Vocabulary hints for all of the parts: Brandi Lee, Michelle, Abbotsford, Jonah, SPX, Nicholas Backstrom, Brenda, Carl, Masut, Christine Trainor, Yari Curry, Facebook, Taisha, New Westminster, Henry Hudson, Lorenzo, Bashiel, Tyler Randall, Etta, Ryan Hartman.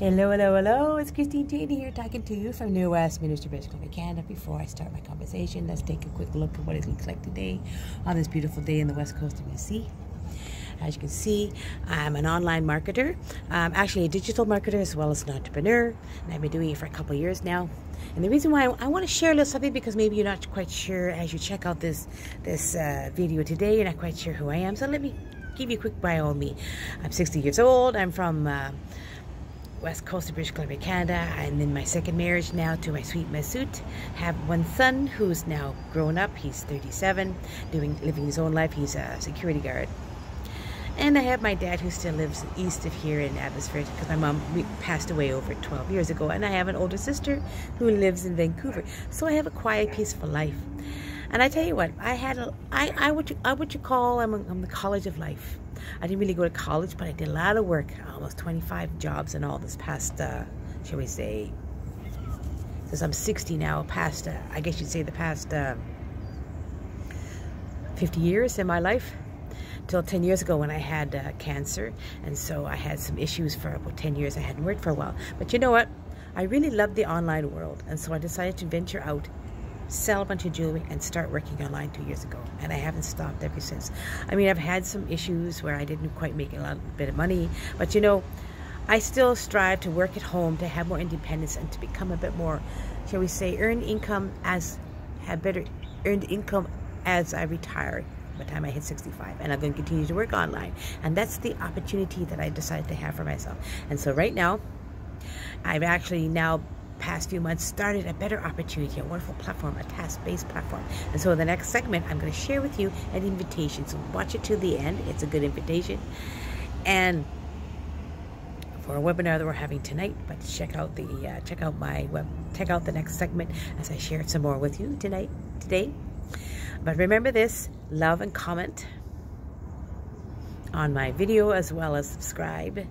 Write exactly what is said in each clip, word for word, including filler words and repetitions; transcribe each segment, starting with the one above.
Hello, hello, hello. It's Christine Trainor here talking to you from New Westminster, British Columbia, Canada. Before I start my conversation, let's take a quick look at what it looks like today on this beautiful day in the west coast of B C. As you can see, I'm an online marketer, I'm actually a digital marketer as well as an entrepreneur, and I've been doing it for a couple of years now. And the reason why I, I want to share a little something, because maybe you're not quite sure as you check out this, this uh, video today, you're not quite sure who I am. So let me give you a quick bio on me. I'm sixty years old, I'm from uh, West Coast of British Columbia, Canada. I'm in my second marriage now to my sweet Masut. Have one son who's now grown up. He's thirty-seven, doing living his own life. He's a security guard. And I have my dad who still lives east of here in Abbotsford, because my mom passed away over twelve years ago. And I have an older sister who lives in Vancouver. So I have a quiet, peaceful life. And I tell you what, I had a, I, I, would, I would you call, I'm, a, I'm the college of life. I didn't really go to college, but I did a lot of work, almost twenty-five jobs and all this past, uh, shall we say, since I'm sixty now, past, uh, I guess you'd say the past uh, fifty years in my life. Till ten years ago when I had uh, cancer, and so I had some issues for about ten years. I hadn't worked for a while, but you know what? I really loved the online world, and so I decided to venture out, sell a bunch of jewelry, and start working online two years ago, and I haven't stopped ever since. I mean, I've had some issues where I didn't quite make a lot, a bit of money, but you know, I still strive to work at home, to have more independence, and to become a bit more, shall we say, earn income as, have better earned income as I retire. By the time I hit sixty-five, and I'm going to continue to work online, and that's the opportunity that I decided to have for myself. And so right now, I've actually now past few months started a better opportunity, a wonderful platform, a task-based platform. And so in the next segment, I'm going to share with you an invitation. So watch it to the end. It's a good invitation, and for a webinar that we're having tonight. But check out the uh, check out my web check out the next segment as I share some more with you tonight today. But remember this, love and comment on my video as well as subscribe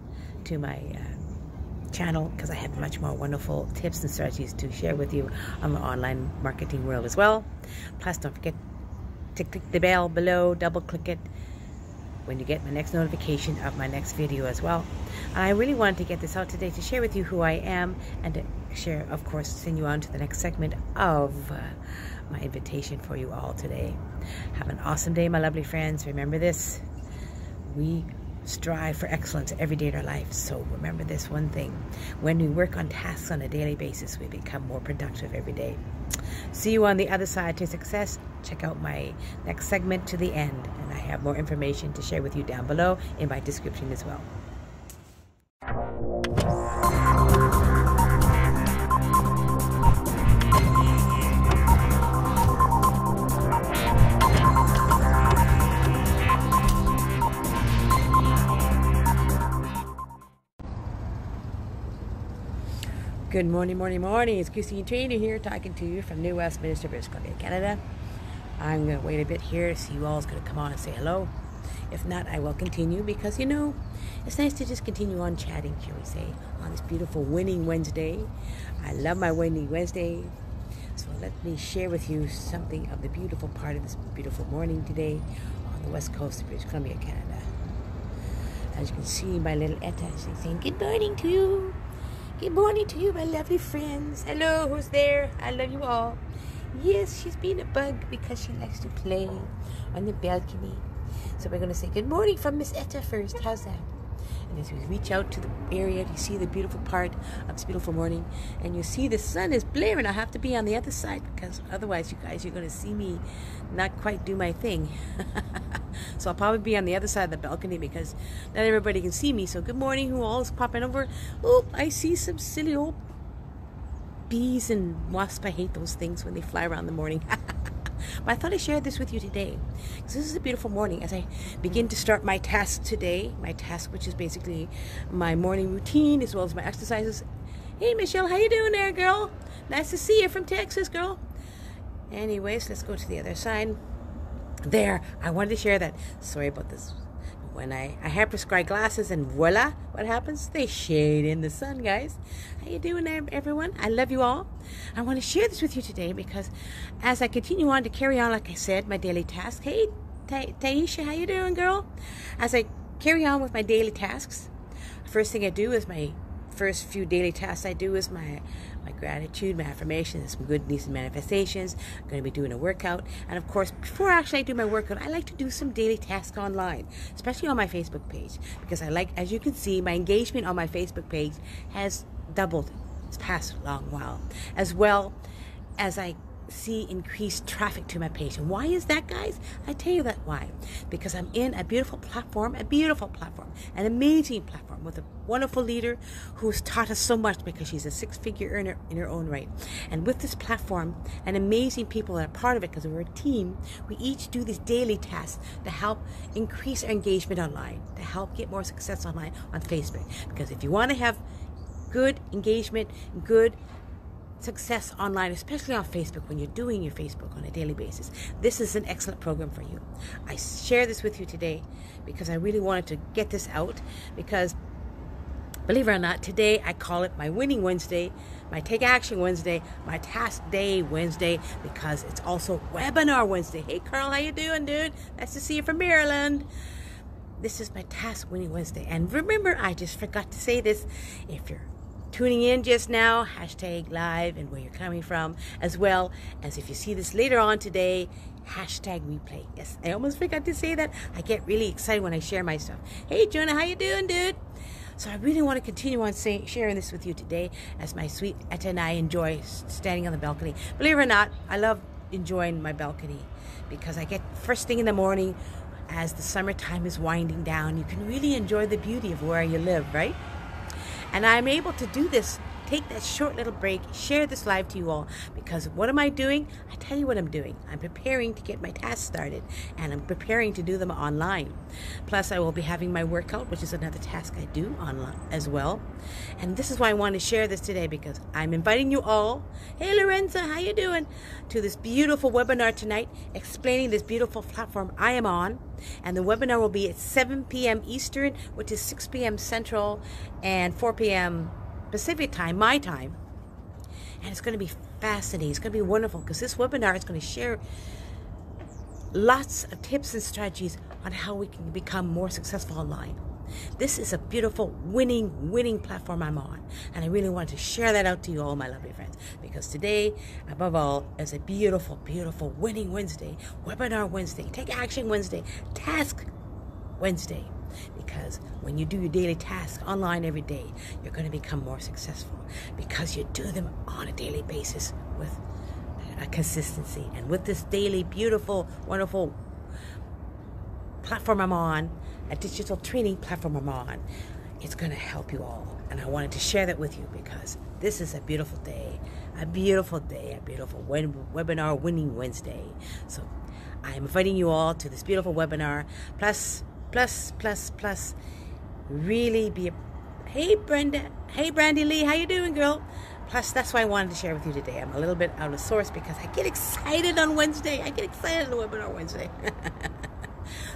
to my uh, channel, because I have much more wonderful tips and strategies to share with you on the online marketing world as well. Plus, don't forget to click the bell below, double click it when you get my next notification of my next video as well. And I really wanted to get this out today to share with you who I am, and to share, of course, send you on to the next segment of uh, my invitation for you all today. Have an awesome day, my lovely friends. Remember this, we strive for excellence every day in our life. So remember this one thing, when we work on tasks on a daily basis, we become more productive every day. See you on the other side to success. Check out my next segment to the end, and I have more information to share with you down below in my description as well. Good morning, morning, morning. It's Christine Trainor here talking to you from New Westminster, British Columbia, Canada. I'm going to wait a bit here to see who all is going to come on and say hello. If not, I will continue, because, you know, it's nice to just continue on chatting, shall we say, on this beautiful Winning Wednesday. I love my Winning Wednesday. So let me share with you something of the beautiful part of this beautiful morning today on the west coast of British Columbia, Canada. As you can see, my little Etta, she's saying, good morning to you. Good morning to you, my lovely friends. Hello, who's there? I love you all. Yes, she's being a bug because she likes to play on the balcony. So we're going to say good morning from Miss Etta first. How's that? And as we reach out to the area, you see the beautiful part of this beautiful morning. And you see the sun is blaring. I have to be on the other side, because otherwise, you guys, you're going to see me not quite do my thing. So I'll probably be on the other side of the balcony, because not everybody can see me. So good morning, who all is popping over? Oh, I see some silly old bees and wasps. I hate those things when they fly around in the morning. But I thought I shared this with you today, because this is a beautiful morning as I begin to start my task today. My task, which is basically my morning routine as well as my exercises. Hey, Michelle, how you doing there, girl? Nice to see you from Texas, girl. Anyways, let's go to the other side. There, I wanted to share that. Sorry about this. When I, I have prescribed glasses, and voila, what happens? They shade in the sun, guys. How you doing, everyone? I love you all. I want to share this with you today, because as I continue on to carry on, like I said, my daily task. Hey, Ta- Taisha, how you doing, girl? As I carry on with my daily tasks, first thing I do is my first few daily tasks I do is my my gratitude, my affirmations, some good news and manifestations. I'm going to be doing a workout. And of course, before actually I do my workout, I like to do some daily tasks online, especially on my Facebook page. Because I like, as you can see, my engagement on my Facebook page has doubled this past long while. As well as I see increased traffic to my page. And why is that, guys? I tell you that why. Because I'm in a beautiful platform, a beautiful platform, an amazing platform with a wonderful leader who's taught us so much because she's a six-figure earner in her own right. And with this platform and amazing people that are part of it, because we're a team, we each do these daily tasks to help increase our engagement online, to help get more success online on Facebook. Because if you want to have good engagement, good success online, especially on Facebook, when you're doing your Facebook on a daily basis, this is an excellent program for you. I share this with you today because I really wanted to get this out, because believe it or not, today I call it my Winning Wednesday, my Take Action Wednesday, my Task Day Wednesday, because it's also Webinar Wednesday. Hey Carl, how you doing, dude? Nice to see you from Maryland. This is my Task Winning Wednesday. And remember, I just forgot to say this, if you're tuning in just now, hashtag live and where you're coming from, as well as if you see this later on today, hashtag replay. Yes, I almost forgot to say that. I get really excited when I share my stuff. Hey Jonah, how you doing, dude? So I really want to continue on saying, sharing this with you today, as my sweet Etta and I enjoy standing on the balcony. Believe it or not, I love enjoying my balcony because I get first thing in the morning as the summertime is winding down. You can really enjoy the beauty of where you live, right? And I'm able to do this, take that short little break, share this live to you all, because what am I doing? I tell you what I'm doing. I'm preparing to get my tasks started, and I'm preparing to do them online. Plus, I will be having my workout, which is another task I do online as well. And this is why I want to share this today, because I'm inviting you all, hey Lorenzo, how you doing, to this beautiful webinar tonight, explaining this beautiful platform I am on. And the webinar will be at seven p m Eastern, which is six p m Central and four p m Pacific time, my time. And it's going to be fascinating. It's going to be wonderful, because this webinar is going to share lots of tips and strategies on how we can become more successful online. This is a beautiful, winning, winning platform I'm on. And I really want to share that out to you all, my lovely friends, because today, above all, is a beautiful, beautiful Winning Wednesday, Webinar Wednesday, Take Action Wednesday, Task Wednesday. Because when you do your daily tasks online every day, you're going to become more successful, because you do them on a daily basis with a consistency. And with this daily, beautiful, wonderful platform I'm on, a digital training platform I'm on, it's going to help you all. And I wanted to share that with you, because this is a beautiful day, a beautiful day, a beautiful webinar Winning Wednesday. So I'm inviting you all to this beautiful webinar. Plus, plus, plus, plus, really be a... Hey, Brenda. Hey, Brandi Lee. How you doing, girl? Plus, that's why I wanted to share with you today. I'm a little bit out of source because I get excited on Wednesday. I get excited on Webinar Wednesday.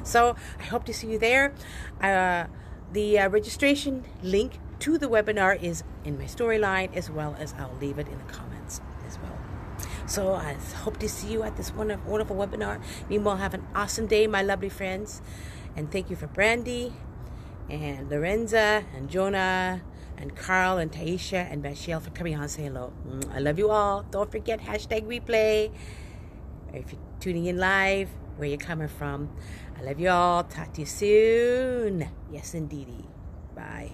So I hope to see you there. Uh, the uh, registration link to the webinar is in my storyline, as well as I'll leave it in the comments as well. So I hope to see you at this wonderful, wonderful webinar. Meanwhile, have an awesome day, my lovely friends. And thank you for Brandi and Lorenza and Jonah and Carl and Taisha and Bashiel for coming on and saying hello. I love you all. Don't forget hashtag replay. If you're tuning in live, where you're coming from. I love you all. Talk to you soon. Yes, indeedy. Bye.